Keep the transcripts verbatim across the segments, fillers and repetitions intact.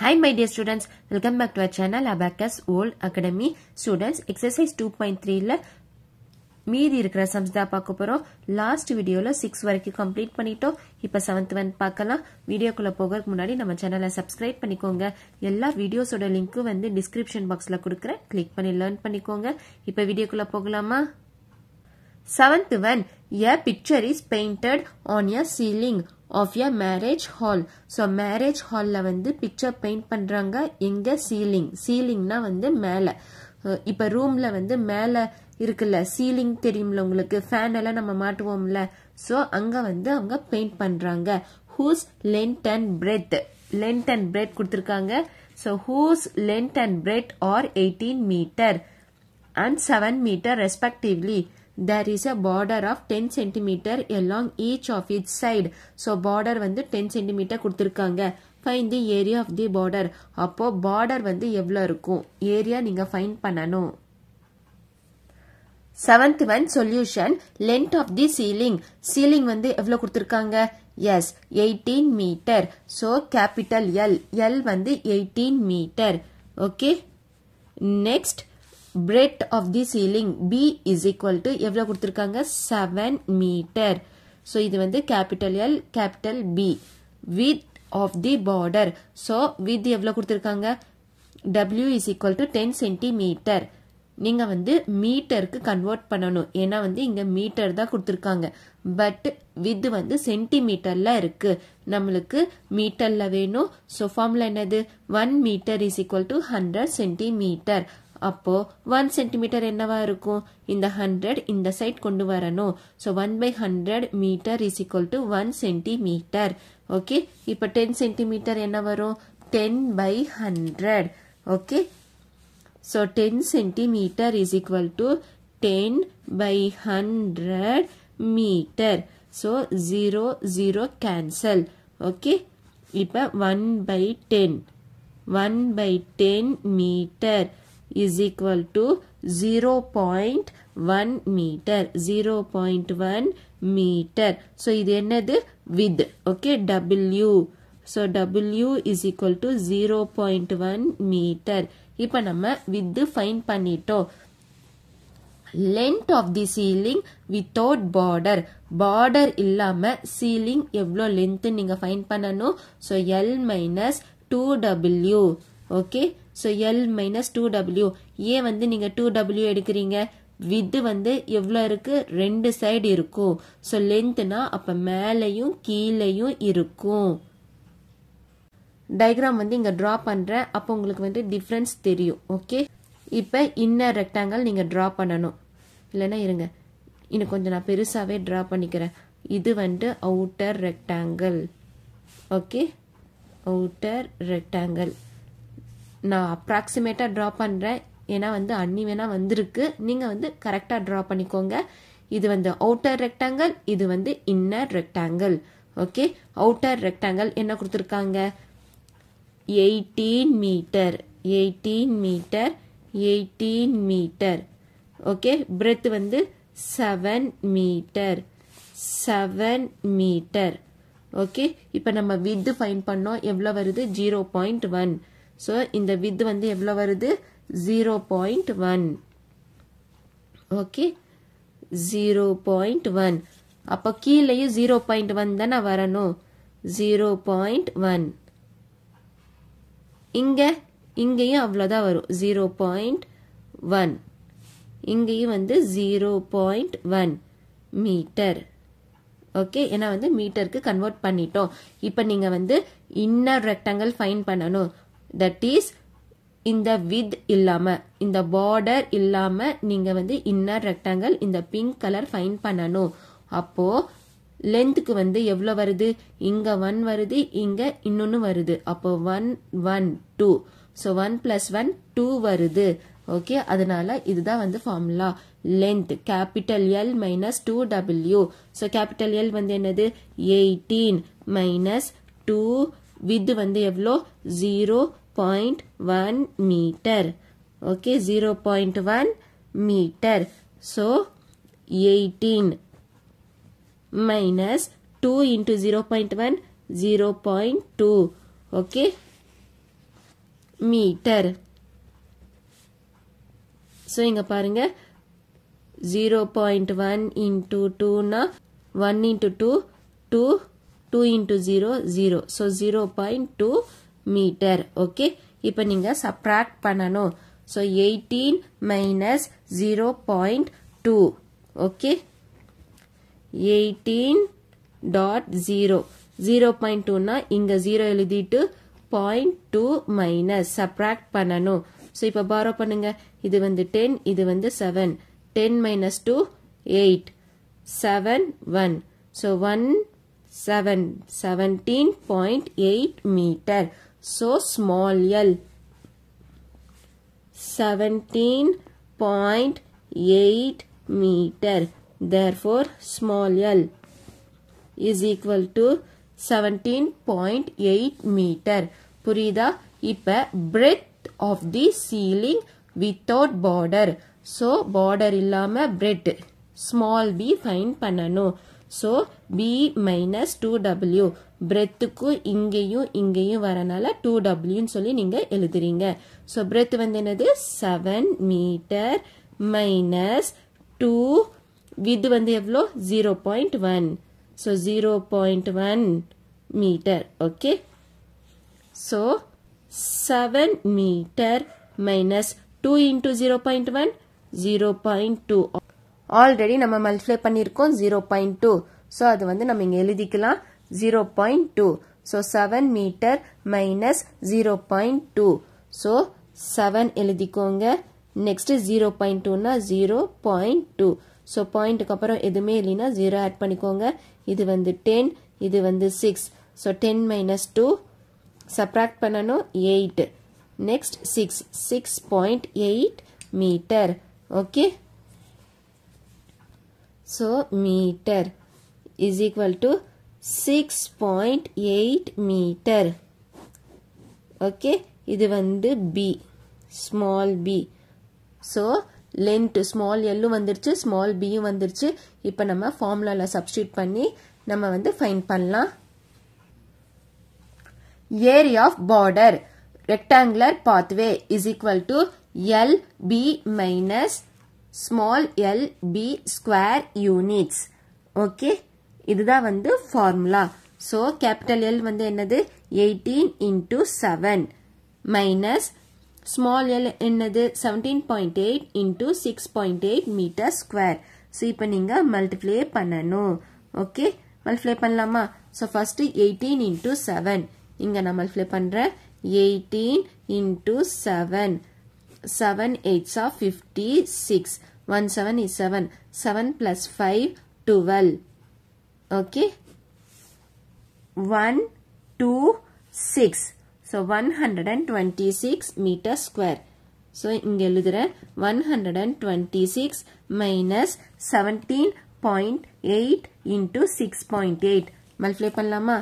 Hi my dear students, welcome back to our channel Abacus World Academy. Students, exercise two point three la மீதி இருக்கிற sums தான் பார்க்க போறோம். Last வீடியோல six வரைக்கும் கம்ப்ளீட் பண்ணிட்டோம். இப்போ seventh one பார்க்கலாம். வீடியோக்குள்ள போகிறதுக்கு முன்னாடி நம்ம சேனலை சப்ஸ்கிரைப் பண்ணிக்கோங்க. எல்லா வீடியோஸோட லிங்க் வந்து டிஸ்கிரிப்ஷன் பாக்ஸ்ல கொடுக்கிறேன். கிளிக் பண்ணி லேர்ன் பண்ணிக்கோங்க. இப்போ வீடியோக்குள்ள போகலாமா? seventh one, a picture is painted on a ceiling of a marriage hall. So marriage hall la வந்து picture paint பண்றாங்க. எங்க? ceiling. ceilingனா வந்து மேலே. இப்போ ரூம்ல வந்து மேலே இருக்குல்ல சீலிங் தெரியும்ல உங்களுக்கு, ஃபேன் எல்லாம் நம்ம மாட்டுவோம்ல, சோ அங்க வந்து அவங்க பெயிண்ட் பண்றாங்க. Whose length and breadth, length and breadth கொடுத்திருக்காங்க. So whose length and breadth are eighteen metre and seven metre respectively. There is a border of ten centimetre along each of its side. So border வந்து ten centimetre கொடுத்துருக்காங்க. Find the area of the border. அப்போ border வந்து எவ்வளோ இருக்கும், area நீங்க find பண்ணணும். seventh one, solution. Length of the ceiling. Ceiling வந்து எவ்வளோ கொடுத்துருக்காங்க? Yes eighteen metre. So capital L, L வந்து eighteen metre. Okay, next breadth of the ceiling. B is equal to எவ்வளோ கொடுத்துருக்காங்க? seven metre. ஸோ இது வந்து capital L, capital B. width of the border. ஸோ width எவ்வளோ கொடுத்துருக்காங்க? W is equal to ten centimetre. நீங்க வந்து மீட்டருக்கு கன்வெர்ட் பண்ணணும், ஏன்னா வந்து இங்க மீட்டர் தான் கொடுத்துருக்காங்க, பட் வித் வந்து சென்டிமீட்டர்ல இருக்கு, நம்மளுக்கு மீட்டர்ல வேணும். ஸோ ஃபார்முலா என்னது? One metre is equal to hundred centimetre. அப்போ ஒன் சென்டிமீட்டர் என்னவா இருக்கும்? இந்த ஹண்ட்ரட் இந்த சைட் கொண்டு வரணும். So one by hundred metre is equal to one centimetre. Okay, இப்போ டென் சென்டிமீட்டர் என்ன வரும்? Ten by hundred. Okay, so ten centimeter is equal to ten by one hundred meter. So zero zero cancel. Okay, ipa one by ten, one by ten meter is equal to zero point one meter, zero point one meter. So idu enadhu width. Okay, W. So W is equal to zero point one meter. இப்போ நம்ம width find பண்ணிட்டோம். Length of the ceiling without border, border இல்லாம ceiling எவ்வளோ length நீங்க find பண்ணணும். So L minus two W. Okay, so L minus two W. ஏன் வந்து நீங்க டூ டபிள்யூ எடுக்கிறீங்க? வித் வந்து எவ்வளோ இருக்கு? ரெண்டு சைடு இருக்கும். ஸோ லென்த்னா அப்ப மேலையும் கீழையும் இருக்கும். டயக்ராம் வந்து இங்க டிரா பண்றேன், அப்போ உங்களுக்கு வந்து டிஃபரன்ஸ் தெரியும். ஓகே, இப்போ இன்னர் ரெக்டாங்கிள் நீங்க டிரா பண்ணணும். இல்லைன்னா இருங்க, இன்னும் கொஞ்சம் நான் பெருசாவே டிரா பண்ணிக்கிறேன். இது வந்து outer rectangle. Okay, outer rectangle நான் அப்ராக்சிமேட்டா டிரா பண்றேன், ஏன்னா வந்து அன்னி வேணா வந்திருக்கு, நீங்க வந்து கரெக்டா டிரா பண்ணிக்கோங்க. இது வந்து அவுட்டர் ரெக்டாங்கிள், இது வந்து inner rectangle. Okay, outer rectangle என்ன கொடுத்துருக்காங்க? eighteen metre, eighteen metre, eighteen metre. Okay, breadth வந்து seven metre, seven metre. Okay, இப்போ நம்ம width ஃபைண்ட் பண்ணோம், எவ்வளோ வருது? zero point one. ஸோ இந்த width வந்து எவ்வளோ வருது? zero point one. Okay, zero point one. அப்போ கீழேயும் zero point one தானே வரணும். zero point one இங்க, இங்கேயும் அவ்வளோதான் வரும். ஜீரோ பாயிண்ட் ஒன் இங்கேயும் வந்து zero point one metre. Okay, ஏன்னா வந்து மீட்டருக்கு கன்வெர்ட் பண்ணிட்டோம். இப்போ நீங்கள் வந்து இன்னர் ரெக்டாங்கிள் ஃபைண்ட் பண்ணணும். தட் இஸ் இந்த வித் இல்லாமல், இந்த பார்டர் இல்லாமல் நீங்கள் வந்து இன்னர் ரெக்டாங்கிள் இந்த பிங்க் கலர் ஃபைண்ட் பண்ணணும். அப்போது லென்த்துக்கு வந்து எவ்வளோ வருது? இங்கே ஒன் வருது, இங்கே இன்னொன்று வருது. அப்போ one one two. So one plus one two வருது. ஓகே, அதனால இதுதான் வந்து formula. Length capital L minus two W. So capital L வந்து என்னது? Eighteen minus two. வித் வந்து எவ்வளோ? Zero point one metre. Okay, zero point one metre. So eighteen minus two into zero point one, zero point two. okay, meter. So inga parunga zero point one into two na one into two two, two into zero zero, so zero point two meter. Okay, ipo ninga subtract pananum, so eighteen minus zero point two. Okay, eighteen dot zero, zero point two na inga zero eludittu zero point two minus subtract pananu. So ipa borrow panunga, idu vandu ten, idu vandu seven, ten minus two eight, seven one, so one seven, seventeen point eight meter. So small l, seventeen point eight meter. Therefore small l is equal to seventeen point eight meter. Purida? Ipa breadth of the ceiling without border. So border illama breadth, small b find panano. So b minus two w, breadth ku ingeyum ingeyum varanala two w nu solli ninga eludringa. So breadth vandenadu seven meter minus two, width vandu evlo zero point one, so zero point one meter. Okay, so seven meter minus two into zero point one, zero point two. Already நம்ம multiply பண்ணிருக்கோம் zero point two, so அது வந்து நம்ம இங்க எழுதிக்கலாம் zero point two. so seven meter minus zero point two, so seven எழுதிக்கோங்க. next zero point two னா zero point two, so point க்கு அப்புறம் எதுமே இல்லைனா zero ஆட் பண்ணிக்கோங்க. இது வந்து ten, இது வந்து six, so ten minus two subtract பண்ணனும் eight. next six, six point eight meter. okay, so meter is equal to six point eight meter. okay, இது வந்து b, small b. so length small l வந்துருச்சு, small b வந்துருச்சு. இப்போ நம்ம ஃபார்முலால substitute பண்ணி நம்ம வந்து ஃபைண்ட் பண்ணலாம். Area of border, rectangular pathway is equal to lb minus small lb square units. okay, இதுதான் வந்து ஃபார்முலா. so capital L வந்து என்னது eighteen into seven minus small l என்னது seventeen point eight into six point eight meter square. so இப்போ நீங்க multiply பண்ணனும். okay, multiply பண்ணலாமா? so first eighteen into seven, இங்க நான் multiply பண்றேன். eighteen into seven, seven eights are fifty-six, one seven is seven, seven plus five twelve. okay, one two six, so one hundred twenty-six meter square. so இங்க எழுதுறேன் one hundred twenty-six minus seventeen point eight into six point eight. multiply பண்ணலாமா?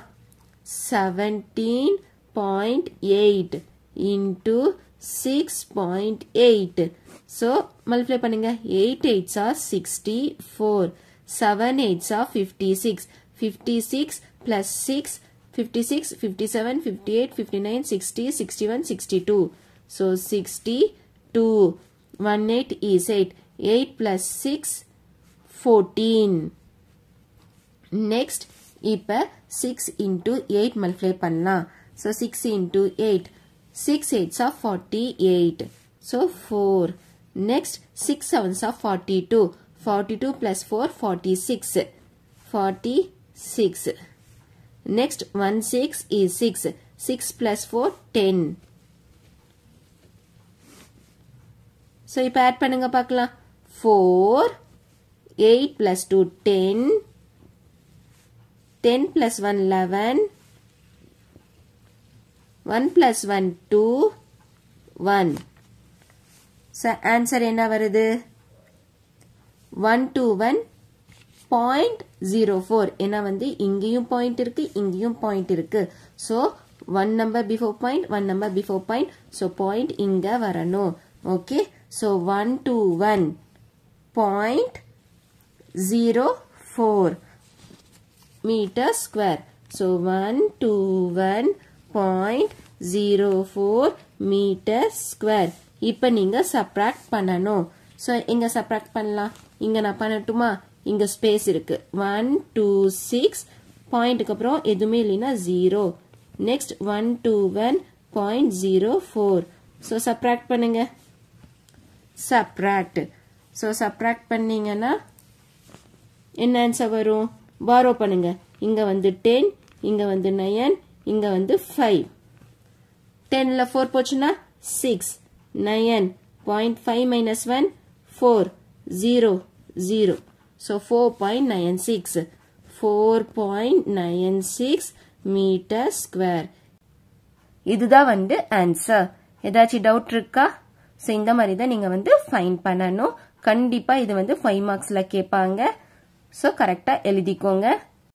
seventeen point eight into six point eight. so multiply பண்ணுங்க. eight eights are sixty-four, seven eights are fifty-six, fifty-six plus six, fifty-six, fifty-seven, fifty-eight, fifty-nine, sixty, sixty-one, sixty-two. so sixty-two, one eight is eight, eight plus six fourteen. next இப்ப six into eight multiply பண்ணலாம். so six into eight, six eights are forty-eight, so four. next six sevens are forty-two, forty-two plus four forty-six, forty-six. next one six is six, six plus four ten. so இப்ப add பண்ணுங்க பார்க்கலாம். four eight plus two ten, ten plus one eleven, one plus one two one. so answer என்ன வருது? one twenty-one point zero four. என்ன வந்து இங்கேயும் point இருக்கு, இங்கேயும் point இருக்கு. so one number before point, one number before point, so point இங்க வரணும். okay, so one twenty-one point zero four meter square. so one twenty-one point zero four meter square. இப்ப நீங்க subtract பண்ணனும். So இங்க subtract பண்ணலாம். இங்க நான் பண்ணட்டுமா? இங்க space இருக்கு. one two six point கப்புறம் எதுமே இல்லைனா zero. Next one two one point zero four. So subtract பண்ணுங்க. Subtract. So subtract பண்ணீங்கன்னா என்ன answer வரும்? Borrow பண்ணுங்க. இங்க வந்து ten, இங்க வந்து nine, இங்க வந்து five. tenல four போச்சுனா six. nine, zero point five minus one, four, zero, zero. So four point nine six. four point nine six meter square. இதுதான் வந்து answer. எதாச்சி doubt இருக்கா? So இந்த மரிதான் நீங்கள் வந்து find பண்ணானும். கண்டிப்பா இது வந்து five marksல கேப்பாங்க. So correctா எலிதிக்கோங்க.